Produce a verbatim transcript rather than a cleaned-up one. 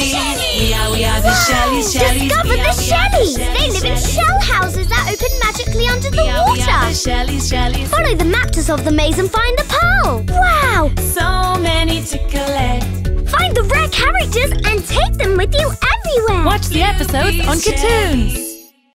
Shellies. We are, we are the Shellies. Discover the Shellies. They live in shell houses that open magically under the water. Follow the map to solve the maze and find the pearl. Wow! So many to collect. Find the rare characters and take them with you everywhere. Watch the episodes on Cartoons.